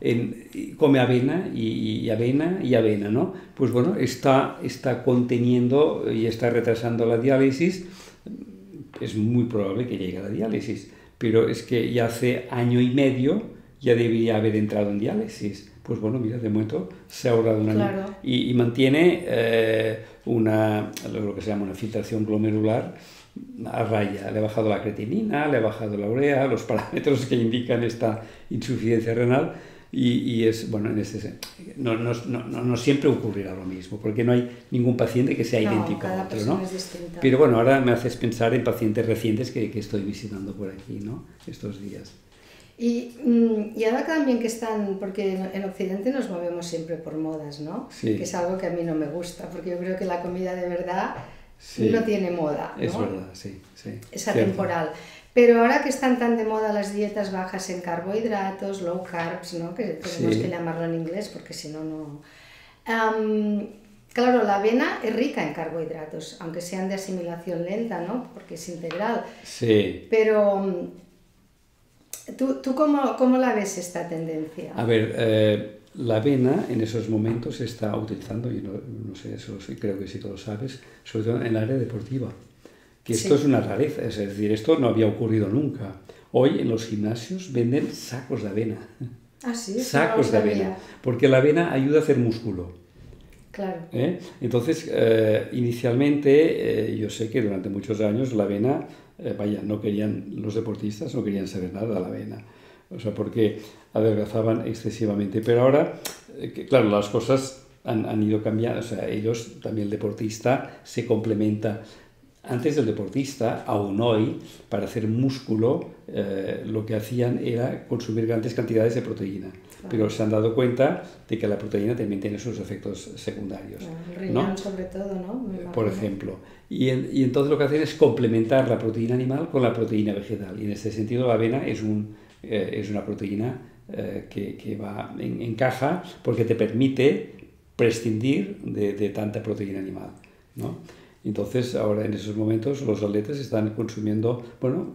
En, come avena y, y avena y avena, ¿no? Pues bueno, está, está conteniendo y está retrasando la diálisis, es muy probable que llegue a la diálisis, pero es que ya hace año y medio ya debería haber entrado en diálisis. Pues bueno, mira, de momento se ha ahorrado un año. Claro. Y, y mantiene eh, una, lo que se llama una filtración glomerular a raya, le ha bajado la creatinina, le ha bajado la urea, los parámetros que indican esta insuficiencia renal. Y, y es, bueno, en este, no, no, no, no siempre ocurrirá lo mismo, porque no hay ningún paciente que sea no, idéntico a otro, ¿no? Pero bueno, ahora me haces pensar en pacientes recientes que, que estoy visitando por aquí, ¿no? Estos días. Y, y ahora también que están, porque en Occidente nos movemos siempre por modas, ¿no? Sí. Que es algo que a mí no me gusta, porque yo creo que la comida de verdad sí. no tiene moda, ¿no? Es verdad, sí, sí. Es atemporal. Pero ahora que están tan de moda las dietas bajas en carbohidratos, low carbs, ¿no? Que tenemos sí. que llamarlo en inglés porque si no, no... Um, claro, la avena es rica en carbohidratos, aunque sean de asimilación lenta, ¿no? Porque es integral. Sí. Pero, ¿tú, tú cómo, cómo la ves esta tendencia? A ver, eh, la avena en esos momentos se está utilizando, y no, no sé, eso creo que sí que lo sabes, sobre todo en el área deportiva. Que esto sí. es una rareza, es decir, esto no había ocurrido nunca. Hoy en los gimnasios venden sacos de avena. Ah, sí, sacos de avena, porque la avena ayuda a hacer músculo. Claro. ¿Eh? Entonces, eh, inicialmente, eh, yo sé que durante muchos años la avena, eh, vaya, no querían, los deportistas no querían saber nada de la avena. O sea, porque adelgazaban excesivamente. Pero ahora, eh, que, claro, las cosas han, han ido cambiando. O sea, ellos, también el deportista, se complementa. Antes del deportista, aún hoy, para hacer músculo, eh, lo que hacían era consumir grandes cantidades de proteína. Claro. Pero se han dado cuenta de que la proteína también tiene sus efectos secundarios. Claro, el riñón, ¿no? Sobre todo, ¿no? Por ejemplo. Y, en, y entonces lo que hacen es complementar la proteína animal con la proteína vegetal. Y en este sentido la avena es, un, eh, es una proteína eh, que, que va en, en caja porque te permite prescindir de, de tanta proteína animal, ¿no? Entonces, ahora en esos momentos los atletas están consumiendo, bueno,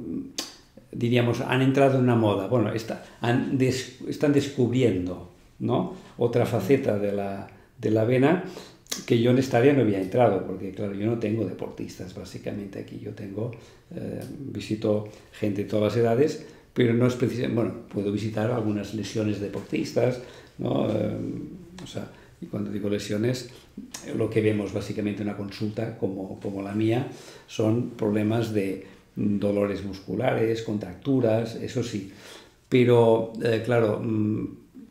diríamos, han entrado en una moda, bueno, está, han des, están descubriendo, ¿no? Otra faceta de la, de la avena que yo en esta área no había entrado, porque claro, yo no tengo deportistas básicamente aquí, yo tengo, eh, visito gente de todas las edades, pero no es precisamente, bueno, puedo visitar algunas lesiones deportistas, ¿no? Eh, o sea, y cuando digo lesiones, lo que vemos básicamente en una consulta como, como la mía son problemas de dolores musculares, contracturas, eso sí. Pero, eh, claro,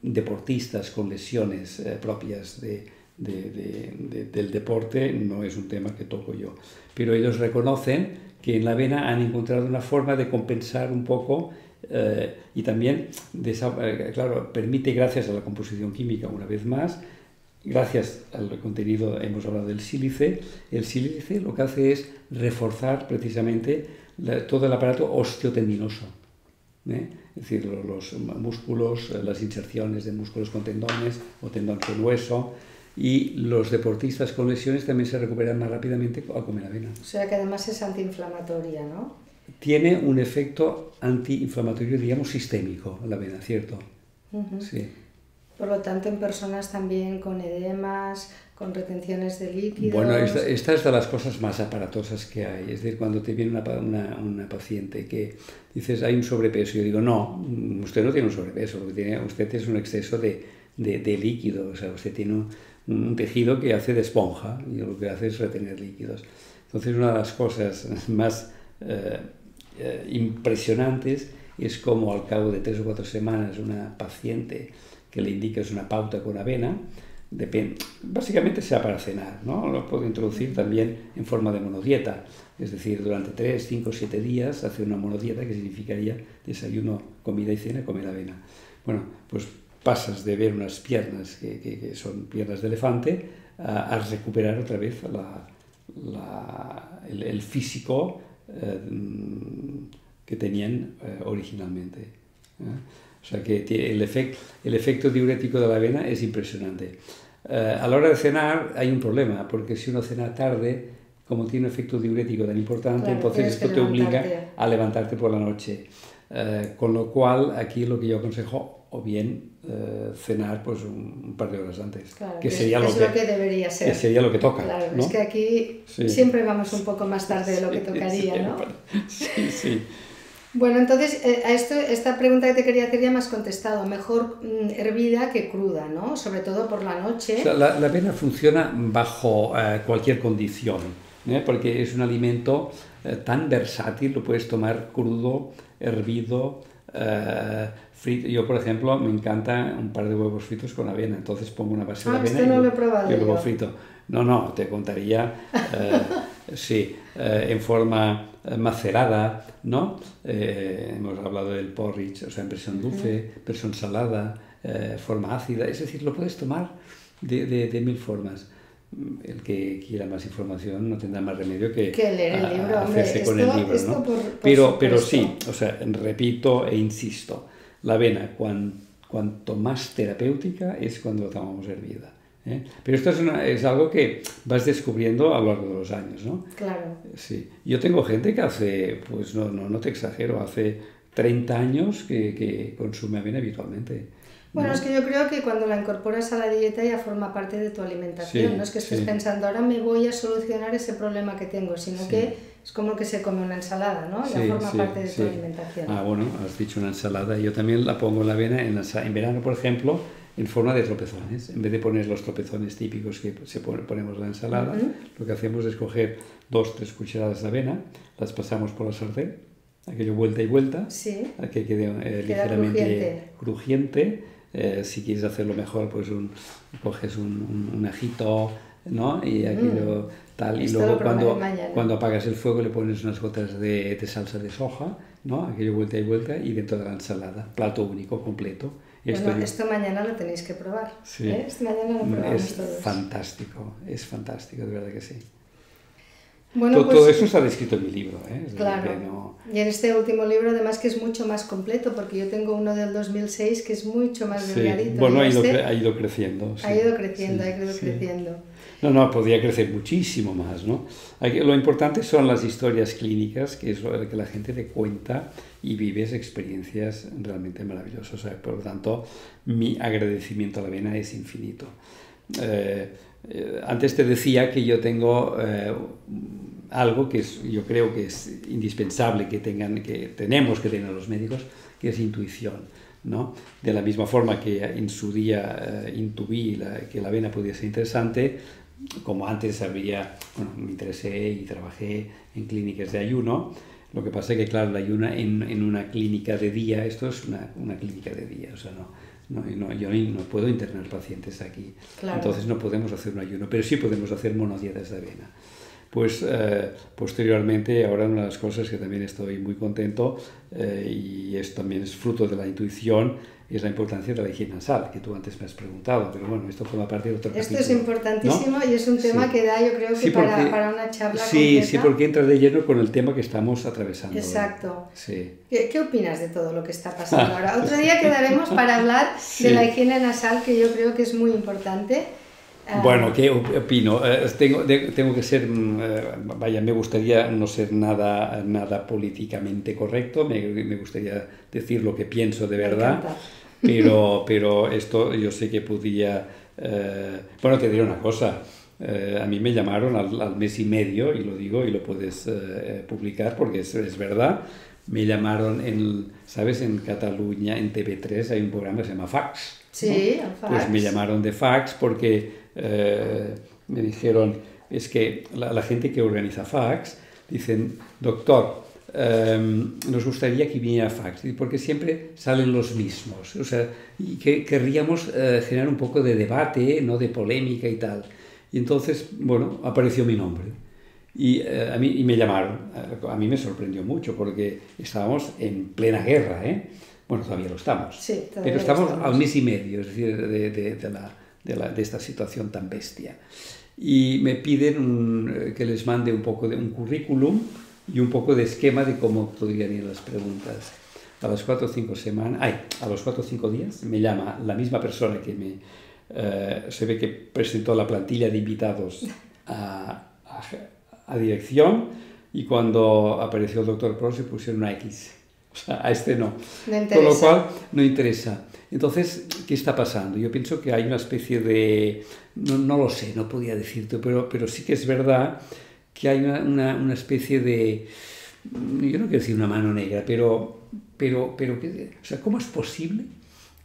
deportistas con lesiones eh, propias de, de, de, de, del deporte no es un tema que toco yo. Pero ellos reconocen que en la avena han encontrado una forma de compensar un poco. Eh, y también, de esa, eh, claro, permite, gracias a la composición química una vez más, gracias al contenido, hemos hablado del sílice, el sílice lo que hace es reforzar precisamente la, todo el aparato osteotendinoso, ¿eh? Es decir, los, los músculos, las inserciones de músculos con tendones o tendón con hueso, y los deportistas con lesiones también se recuperan más rápidamente al comer avena. O sea que además es antiinflamatoria, ¿no? Tiene un efecto antiinflamatorio, digamos, sistémico, la avena, ¿cierto? Uh-huh. Sí. Por lo tanto, en personas también con edemas, con retenciones de líquidos... Bueno, esta, esta es de las cosas más aparatosas que hay. Es decir, cuando te viene una, una, una paciente que dices, hay un sobrepeso, yo digo, no, usted no tiene un sobrepeso, lo que tiene, usted es un exceso de, de, de líquido, o sea, usted tiene un, un tejido que hace de esponja y lo que hace es retener líquidos. Entonces, una de las cosas más eh, eh, impresionantes es como al cabo de tres o cuatro semanas una paciente... que le indicas una pauta con avena, depende, básicamente sea para cenar, ¿no? Lo puedo introducir también en forma de monodieta, es decir, durante tres, cinco, siete días hacer una monodieta que significaría desayuno, comida y cena, comer avena. Bueno, pues pasas de ver unas piernas que, que, que son piernas de elefante a, a recuperar otra vez la, la, el, el físico eh, que tenían eh, originalmente, ¿eh? O sea que el, efect, el efecto diurético de la avena es impresionante. Eh, a la hora de cenar hay un problema, porque si uno cena tarde, como tiene un efecto diurético tan importante, claro, entonces esto te obliga a levantarte por la noche. Eh, con lo cual, aquí lo que yo aconsejo, o bien eh, cenar pues un, un par de horas antes, claro, que, que sería es, lo, que, lo que debería ser. Que sería lo que toca. Claro, ¿no? Es que aquí sí. Siempre vamos un poco más tarde de lo que tocaría, sí, ¿no? Sí, sí. Bueno, entonces, eh, a esto, esta pregunta que te quería hacer ya me has contestado. Mejor mm, hervida que cruda, ¿no? Sobre todo por la noche. O sea, la, la avena funciona bajo eh, cualquier condición, ¿eh? Porque es un alimento eh, tan versátil, lo puedes tomar crudo, hervido, eh, frito. Yo, por ejemplo, me encanta un par de huevos fritos con avena, entonces pongo una base ah, de avena este no y, lo he probado y luego yo. Frito. No, no, te contaría... Eh, Sí, eh, en forma macerada, ¿no? Eh, hemos hablado del porridge, o sea, en versión dulce, uh-huh. versión salada, eh, forma ácida, es decir, lo puedes tomar de, de, de mil formas. El que quiera más información no tendrá más remedio que, que leer el libro, a, a hacerse esto, con el libro, ¿no? Por, por pero, pero sí, o sea, repito e insisto, la avena, cuan, cuanto más terapéutica es cuando la tomamos hervida. ¿Eh? Pero esto es, una, es algo que vas descubriendo a lo largo de los años, ¿no? Claro. Sí. Yo tengo gente que hace, pues no, no, no te exagero, hace treinta años que, que consume avena habitualmente. Bueno, ¿no? Es que yo creo que cuando la incorporas a la dieta ya forma parte de tu alimentación, sí, no es que estés sí. pensando, ahora me voy a solucionar ese problema que tengo, sino sí. que es como que se come una ensalada, ¿no? Ya sí, forma sí, parte de sí. tu alimentación. Ah, bueno, has dicho una ensalada, yo también la pongo la avena en, la, en verano, por ejemplo, en forma de tropezones, en vez de poner los tropezones típicos que se pone, ponemos en la ensalada, uh-huh. lo que hacemos es coger dos, tres cucharadas de avena, las pasamos por la sartén, aquello vuelta y vuelta, sí. a que quede eh, ligeramente crujiente, crujiente. Eh, si quieres hacerlo mejor, pues un, coges un, un, un ajito, ¿no? Y aquello uh-huh. tal, y esto luego cuando, mañana, ¿no? cuando apagas el fuego le pones unas gotas de, de salsa de soja, ¿no? Aquello vuelta y vuelta, y dentro de la ensalada, plato único, completo. Esto, bueno, esto mañana lo tenéis que probar, sí. ¿eh? Esto mañana lo probamos es todos. Fantástico, es fantástico, de verdad que sí. Bueno, todo, pues, todo eso está descrito en mi libro, ¿eh? Claro, no... y en este último libro además que es mucho más completo, porque yo tengo uno del dos mil seis que es mucho más sí. delgadito. Bueno, ha ido, este... cre ha ido creciendo. Sí. Ha ido creciendo, sí, ha ido sí. creciendo. No, no, podría crecer muchísimo más, ¿no? Aquí, lo importante son las historias clínicas, que es lo que la gente te cuenta y vives experiencias realmente maravillosas. O sea, por lo tanto, mi agradecimiento a la avena es infinito. Eh, eh, antes te decía que yo tengo eh, algo que es, yo creo que es indispensable que tengan, que tenemos que tener los médicos, que es intuición, ¿no? De la misma forma que en su día eh, intuí la, que la avena podía ser interesante, como antes había, bueno, me interesé y trabajé en clínicas de ayuno. Lo que pasa es que, claro, la ayuna en, en una clínica de día, esto es una, una clínica de día, o sea, no. No, no, yo no puedo internar pacientes aquí, claro. Entonces no podemos hacer un ayuno, pero sí podemos hacer monodietas de avena. Pues eh, posteriormente, ahora una de las cosas que también estoy muy contento, eh, y esto también es fruto de la intuición, es la importancia de la higiene nasal, que tú antes me has preguntado, pero bueno, esto forma parte de otro capítulo. Esto es importantísimo, ¿no? Y es un tema sí. que da, yo creo, que sí, porque, para, para una charla sí, completa. Sí, porque entra de lleno con el tema que estamos atravesando. Exacto. Sí. ¿Qué, ¿Qué opinas de todo lo que está pasando ahora? Otro día quedaremos para hablar sí. de la higiene nasal, que yo creo que es muy importante. Bueno, ¿qué opino? Eh, tengo, de, tengo que ser, eh, vaya, me gustaría no ser nada, nada políticamente correcto, me, me gustaría decir lo que pienso de verdad, pero, pero esto yo sé que podía... Eh, bueno, te diré una cosa, eh, a mí me llamaron al, al mes y medio, y lo digo y lo puedes eh, publicar porque es, es verdad, me llamaron en, ¿sabes? En Cataluña, en T V tres, hay un programa que se llama Fax. Sí, ¿no? Fax. Pues me llamaron de Fax porque eh, me dijeron, es que la, la gente que organiza Fax, dicen, doctor, eh, nos gustaría que viniera Fax, porque siempre salen los mismos, o sea, y que querríamos eh, generar un poco de debate, no de polémica y tal. Y entonces, bueno, apareció mi nombre. Y, eh, a mí, y me llamaron, a mí me sorprendió mucho porque estábamos en plena guerra, ¿eh? Bueno, todavía lo estamos, sí, todavía pero estamos, estamos al mes y medio, es decir, de, de, de, la, de, la, de esta situación tan bestia. Y me piden un, que les mande un poco de un currículum y un poco de esquema de cómo podrían ir las preguntas. A las cuatro o cinco semanas, ay, a los cuatro o cinco días me llama la misma persona que me, eh, se ve que presentó la plantilla de invitados a... a a dirección, y cuando apareció el doctor Pros se pusieron una X. O sea, a este no. No interesa. Con lo cual, no interesa. Entonces, ¿qué está pasando? Yo pienso que hay una especie de... No, no lo sé, no podía decirte, pero, pero sí que es verdad que hay una, una, una especie de... Yo no quiero decir una mano negra, pero... pero, pero ¿qué, o sea, ¿cómo es posible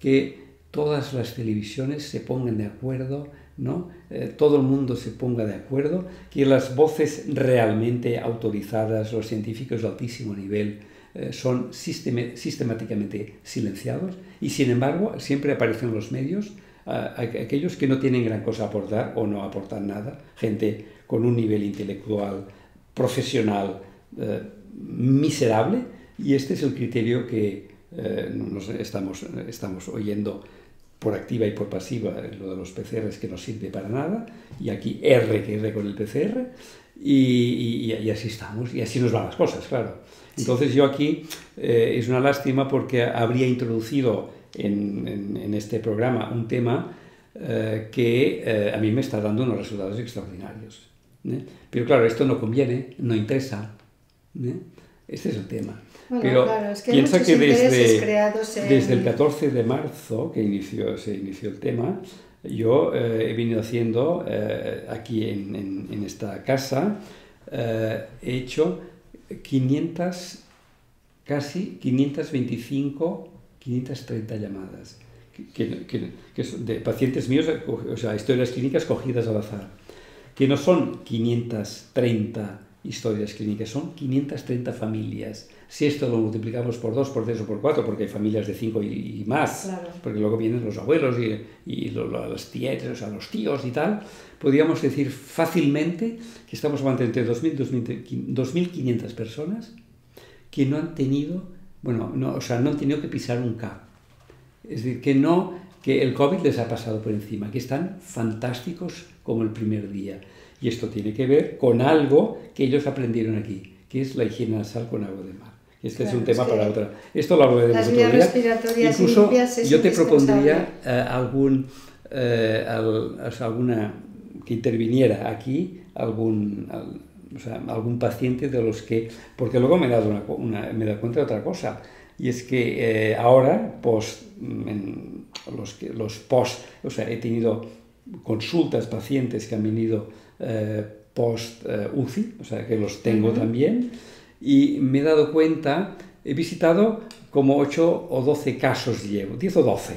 que todas las televisiones se pongan de acuerdo, ¿no? Eh, todo el mundo se ponga de acuerdo, que las voces realmente autorizadas, los científicos de altísimo nivel, eh, son sistem- sistemáticamente silenciados, y sin embargo siempre aparecen los medios, eh, aquellos que no tienen gran cosa a aportar o no aportan nada, gente con un nivel intelectual, profesional, eh, miserable, y este es el criterio que eh, nos estamos, estamos oyendo por activa y por pasiva, lo de los P C Rs que no sirve para nada, y aquí R que R con el P C R, y, y, y así estamos, y así nos van las cosas, claro. Entonces sí. Yo aquí eh, es una lástima porque habría introducido en, en, en este programa un tema eh, que eh, a mí me está dando unos resultados extraordinarios, ¿eh? Pero claro, esto no conviene, no interesa, ¿eh? Este es el tema. Bueno, pero claro, es que piensa que desde, en... desde el catorce de marzo que inició, se inició el tema, yo eh, he venido haciendo eh, aquí en, en, en esta casa, eh, he hecho quinientas, casi quinientas veinticinco, quinientas treinta llamadas que, que, que son de pacientes míos, o sea, historias clínicas cogidas al azar, que no son quinientas treinta historias clínicas, son quinientas treinta familias. Si esto lo multiplicamos por dos, por tres o por cuatro, porque hay familias de cinco y, y más, claro, porque luego vienen los abuelos y, y lo, lo, los tíos, o sea, los tíos y tal, podríamos decir fácilmente que estamos hablando entre dos mil y dos mil quinientas personas que no han tenido, bueno, no, o sea, no han tenido que pisar un K. Es decir, que no, que el COVID les ha pasado por encima, que están fantásticos como el primer día. Y esto tiene que ver con algo que ellos aprendieron aquí, que es la higiene nasal con agua de mar. Este claro, es un tema es que para otra. Esto lo hablaremos otro día. Las vías respiratorias limpias es indispensable. Incluso yo te propondría uh, algún, uh, al, o sea, alguna que interviniera aquí, algún, al, o sea, algún paciente de los que... Porque luego me he dado, una, una, me he dado cuenta de otra cosa. Y es que eh, ahora, post, en, los, los post... O sea, he tenido consultas, pacientes que han venido... Eh, post eh, U C I, o sea que los tengo uh-huh. también, y me he dado cuenta, he visitado como ocho o doce casos llevo, diez o doce,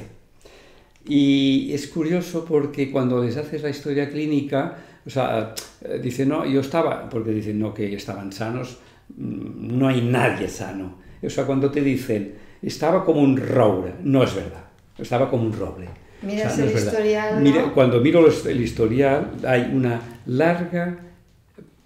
y es curioso porque cuando les haces la historia clínica, o sea, eh, dicen, no, yo estaba, porque dicen, no, que estaban sanos, no hay nadie sano, o sea, cuando te dicen, estaba como un roure, no es verdad, estaba como un roble. Mira, o sea, no el historial, ¿no? Mira, cuando miro los, el historial hay una larga,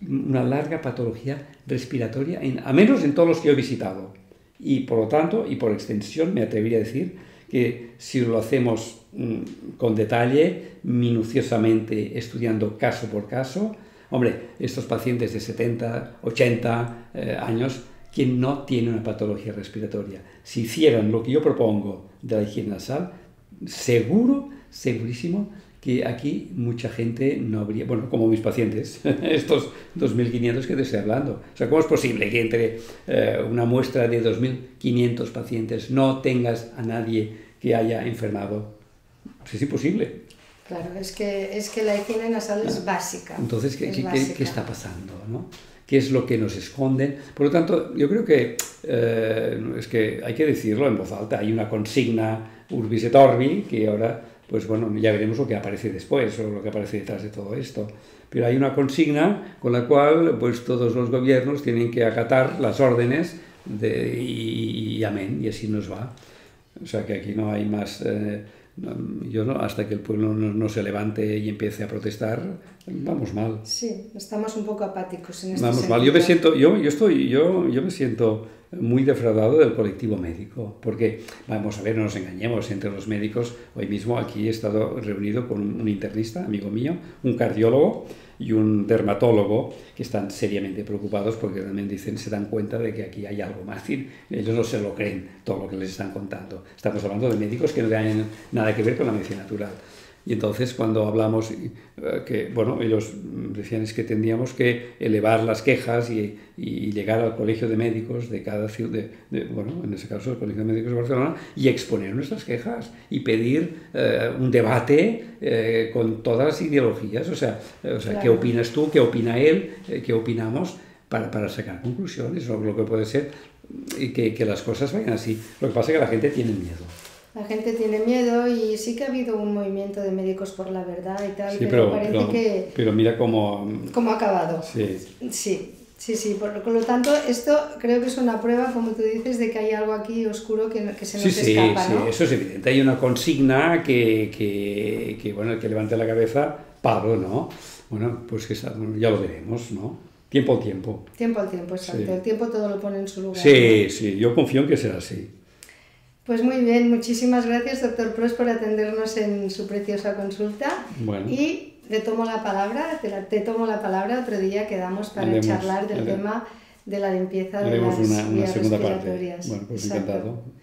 una larga patología respiratoria, en, a menos en todos los que yo he visitado. Y por lo tanto, y por extensión, me atrevería a decir que si lo hacemos mmm, con detalle, minuciosamente, estudiando caso por caso, hombre, estos pacientes de setenta, ochenta eh, años que no tienen una patología respiratoria, si hicieran lo que yo propongo de la higiene nasal, seguro, segurísimo, que aquí mucha gente no habría... Bueno, como mis pacientes, estos dos mil quinientos que te estoy hablando. O sea, ¿cómo es posible que entre eh, una muestra de dos mil quinientos pacientes no tengas a nadie que haya enfermado. Pues es imposible. Claro, es que, es que la higiene nasal es básica. Entonces, ¿qué, es qué, básica. ¿qué está pasando? ¿No? ¿Qué es lo que nos esconden? Por lo tanto, yo creo que, eh, es que hay que decirlo en voz alta, hay una consigna urbis et orbi que ahora, pues bueno, ya veremos lo que aparece después o lo que aparece detrás de todo esto. Pero hay una consigna con la cual pues todos los gobiernos tienen que acatar las órdenes de, y, y amén, y así nos va. O sea que aquí no hay más... Eh, Yo no, hasta que el pueblo no, no se levante y empiece a protestar, vamos mal. Sí, estamos un poco apáticos en este Vamos sentido. mal. Yo me siento, yo, yo estoy, yo, yo me siento muy defraudado del colectivo médico, porque, vamos a ver, no nos engañemos, entre los médicos, hoy mismo aquí he estado reunido con un internista, amigo mío, un cardiólogo y un dermatólogo, que están seriamente preocupados porque también dicen, se dan cuenta de que aquí hay algo más. Es decir, ellos no se lo creen, todo lo que les están contando. Estamos hablando de médicos que no tienen nada que ver con la medicina natural. Y entonces cuando hablamos, que, bueno, ellos decían es que tendríamos que elevar las quejas y, y llegar al Colegio de Médicos de cada ciudad, de, de, bueno, en ese caso el Colegio de Médicos de Barcelona, y exponer nuestras quejas y pedir eh, un debate eh, con todas las ideologías, o sea, o sea claro. ¿Qué opinas tú? ¿Qué opina él? Eh, ¿Qué opinamos? Para, para sacar conclusiones sobre lo que puede ser y que, que las cosas vayan así. Lo que pasa es que la gente tiene miedo. La gente tiene miedo y sí que ha habido un movimiento de médicos por la verdad y tal, sí, pero, pero parece pero, que... Pero mira cómo... Cómo ha acabado. Sí. Sí, sí, sí. Por, por lo tanto, esto creo que es una prueba, como tú dices, de que hay algo aquí oscuro que, que se nos sí, escapa, sí, ¿no? Sí, eso es evidente. Hay una consigna que, que, que, bueno, el que levante la cabeza, paro, ¿no? Bueno, pues que ya lo veremos, ¿no? Tiempo al tiempo. Tiempo al tiempo, exacto. Sí. El tiempo todo lo pone en su lugar. Sí, ¿no? Sí. Yo confío en que será así. Pues muy bien, muchísimas gracias, doctor Pros, por atendernos en su preciosa consulta. Bueno. Y te tomo la palabra, te, la, te tomo la palabra, otro día quedamos para haremos, charlar del haremos, tema de la limpieza de las una, una vías respiratorias. Parte. Bueno, pues encantado.